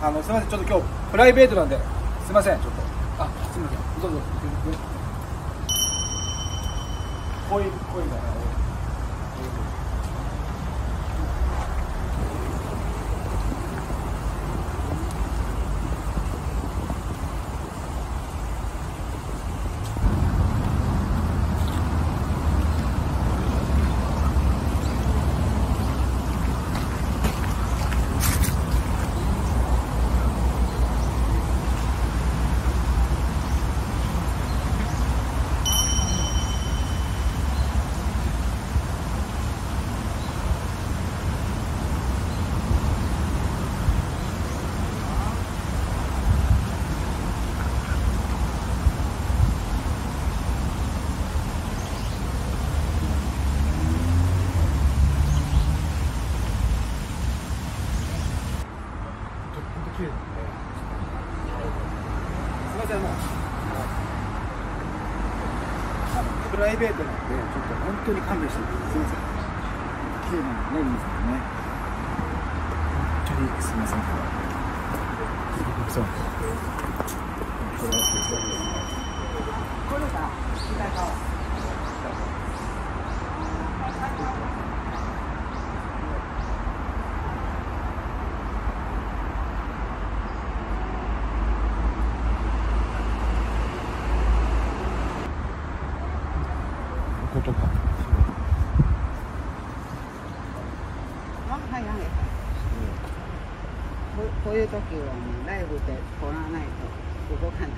すみません、ちょっと今日プライベートなんで、すみません、ちょっと、あ、すみません、どうぞ。濃い、濃いんだな。プライベートなんで、ちょっと本当に勘弁してください。すみません。綺麗なのね、水もね。本当にすみません。そう。これが北川。ことか。はい、こういう時はもうライブで撮らないと動かない。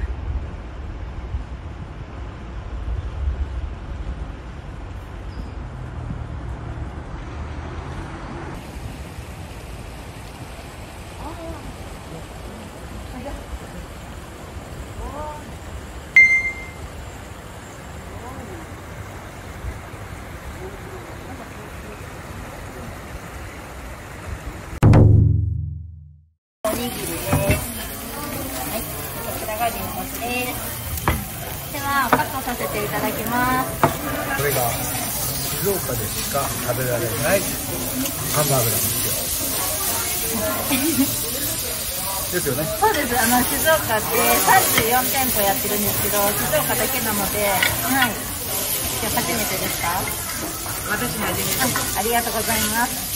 おにぎりです。はい、こちらがりんごです。では、パックさせていただきます。これが静岡でしか食べられないハンバーグなんですよ。ですよね。そうです。静岡で34店舗やってるんですけど、静岡だけなので、はい。今日初めてですか？私も初めてです。ありがとうございます。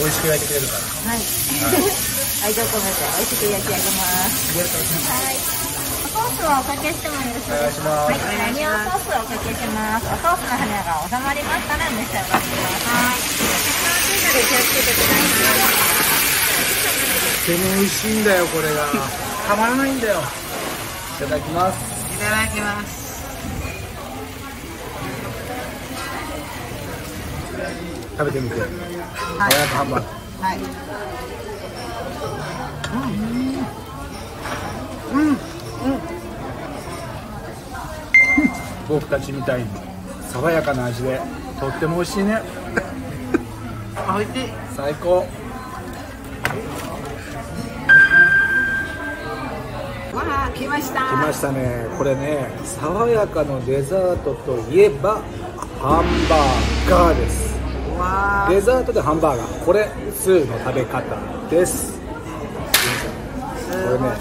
美味しく焼いてくれるから。はい。愛情込めて美味しく焼き上げます。はい。ソースはおかけしてもいいですか？お願いします。はい。オニオンソースをおかけします。おソースの花が収まりましたら召し上がってください。で気をつけてください。とても美味しいんだよこれが。たまらないんだよ。いただきます。いただきます。食べてみて。はい。ハンバーグ。はい。僕たちみたいに爽やかな味でとっても美味しいね。美味しい。最高。わあ、来ました。来ましたね。これね、爽やかのデザートといえばハンバーガーです。デザートでハンバーガー、これ2の食べ方です。これね、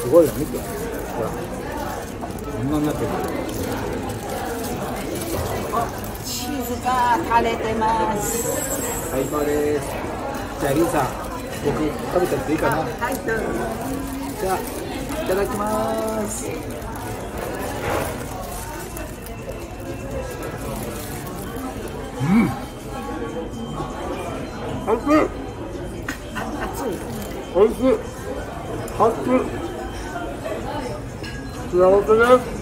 すごいよ、見て、ほらこんなになってる。チーズが垂れてます。最高です。じゃありんさん、僕食べちゃっていいかな。はい、どうぞ。じゃあいただきます。おいしい。幸せです。